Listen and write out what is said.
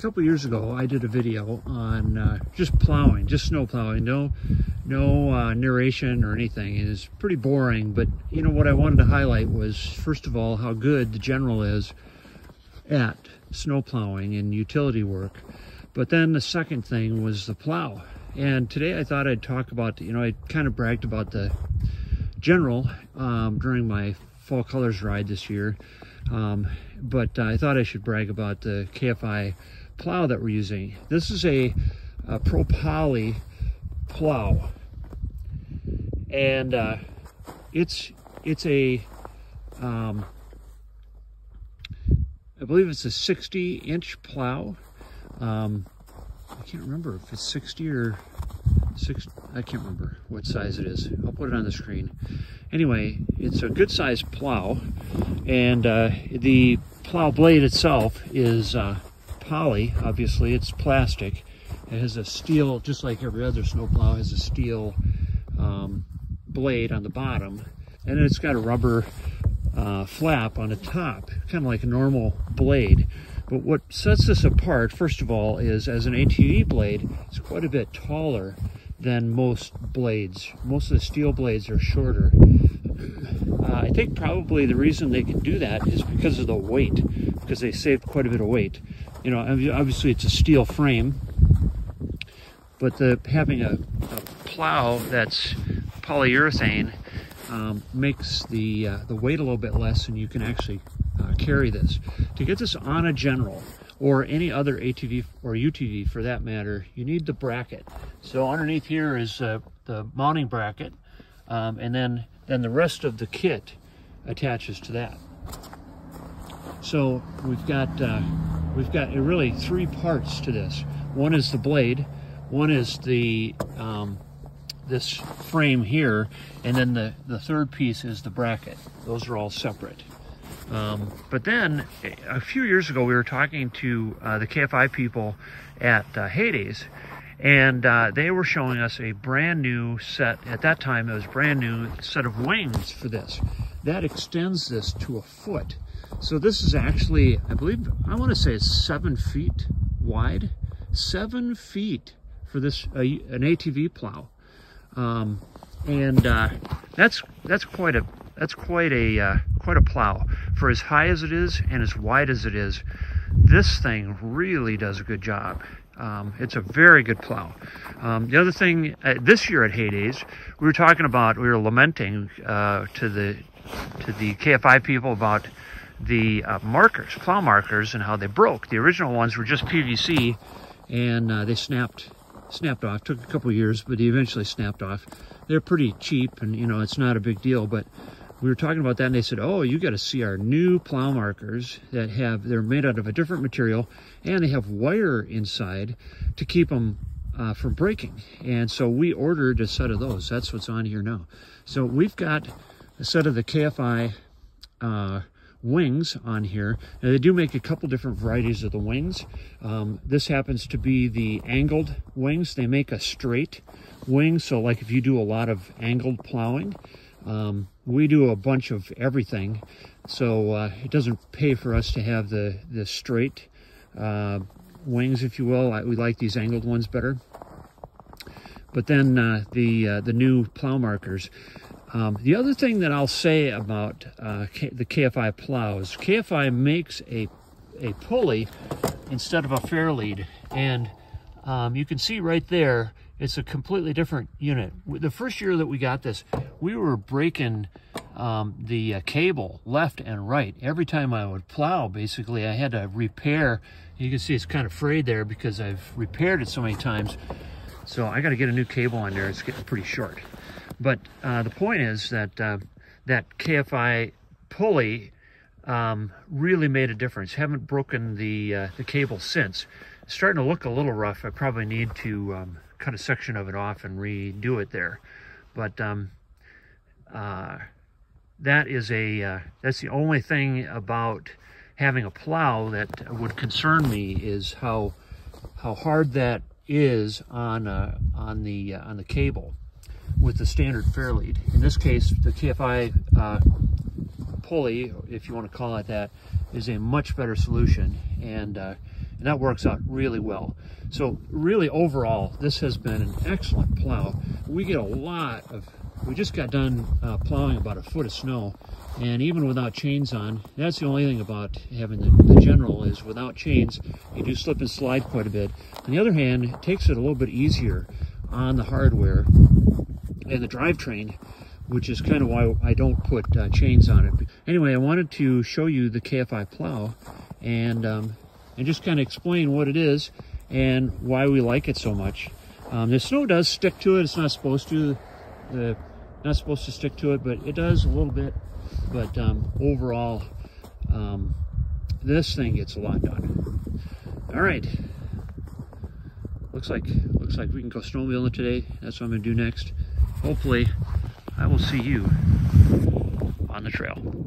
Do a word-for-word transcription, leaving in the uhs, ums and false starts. a couple years ago I did a video on uh, just plowing, just snow plowing, no no uh, narration or anything. It is pretty boring, but you know what I wanted to highlight was, first of all, how good the General is at snow plowing and utility work. But then the second thing was the plow. And today I thought I'd talk about, you know, I kind of bragged about the General um, during my Fall Colors ride this year. Um, but uh, I thought I should brag about the K F I plow that we're using. This is a, a Pro Poly plow. And uh, it's, it's a, um, I believe it's a sixty inch plow. Um, I can't remember if it's sixty or six. I can't remember what size it is. I'll put it on the screen. Anyway, it's a good sized plow, and uh, the plow blade itself is uh, poly. Obviously, it's plastic. It has a steel, just like every other snow plow, has a steel um, blade on the bottom, and it's got a rubber uh, flap on the top, kind of like a normal blade. But what sets this apart, first of all, is as an A T V blade, it's quite a bit taller than most blades. Most of the steel blades are shorter. Uh, I think probably the reason they can do that is because of the weight, because they saved quite a bit of weight. You know, obviously it's a steel frame, but the, having a, a plow that's polyurethane um, makes the, uh, the weight a little bit less, and you can actually Uh, carry this. To get this on a General or any other A T V or U T V for that matter, you need the bracket. So underneath here is uh, the mounting bracket, um, and then then the rest of the kit attaches to that. So we've got uh, we've got uh, really three parts to this. One is the blade, one is the um, this frame here, and then the the third piece is the bracket. Those are all separate. Um, but then a few years ago, we were talking to uh, the K F I people at uh, Haydays, and uh, they were showing us a brand new set. At that time, it was a brand new set of wings for this. That extends this to a foot. So this is actually, I believe, I want to say it's seven feet wide, seven feet for this, uh, an A T V plow. Um, and uh, that's, that's quite a, that's quite a, uh, quite a plow. For as high as it is and as wide as it is, this thing really does a good job. Um, it's a very good plow. Um, the other thing, uh, this year at Haydays, we were talking about, we were lamenting uh, to the to the K F I people about the uh, markers, plow markers, and how they broke. The original ones were just P V C, and uh, they snapped snapped off. Took a couple years, but they eventually snapped off. They're pretty cheap, and you know it's not a big deal, but we were talking about that, and they said, oh, you got to see our new plow markers that have, they're made out of a different material, and they have wire inside to keep them uh, from breaking. And so we ordered a set of those. That's what's on here now. So we've got a set of the K F I uh, wings on here. Now, they do make a couple different varieties of the wings. Um, this happens to be the angled wings. They make a straight wing, so like if you do a lot of angled plowing, um, we do a bunch of everything, so uh, it doesn't pay for us to have the, the straight uh, wings, if you will. I, we like these angled ones better. But then uh, the, uh, the new plow markers. Um, the other thing that I'll say about uh, the K F I plows, K F I makes a, a pulley instead of a fairlead, and um, you can see right there, it's a completely different unit. The first year that we got this, we were breaking um, the uh, cable left and right. Every time I would plow, basically, I had to repair. You can see it's kind of frayed there because I've repaired it so many times. So I got to get a new cable on there. It's getting pretty short. But uh, the point is that uh, that K F I pulley um, really made a difference. Haven't broken the, uh, the cable since. It's starting to look a little rough. I probably need to... Um, cut a section of it off and redo it there, but um, uh, that is a uh, that's the only thing about having a plow that would concern me, is how how hard that is on uh, on the uh, on the cable with the standard fairlead. In this case, the K F I uh, pulley, if you want to call it that, is a much better solution, and uh, and that works out really well. So really overall, this has been an excellent plow. We get a lot of, we just got done uh, plowing about a foot of snow, and even without chains on, that's the only thing about having the, the General is without chains, you do slip and slide quite a bit. On the other hand, it takes it a little bit easier on the hardware and the drivetrain, which is kind of why I don't put uh, chains on it. Anyway, I wanted to show you the K F I plow and, um, and just kind of explain what it is and why we like it so much. Um, the snow does stick to it. It's not supposed to. The, not supposed to stick to it, but it does a little bit. But um, overall, um, this thing gets a lot done. All right. Looks like, looks like we can go snowmobiling today. That's what I'm going to do next. Hopefully, I will see you on the trail.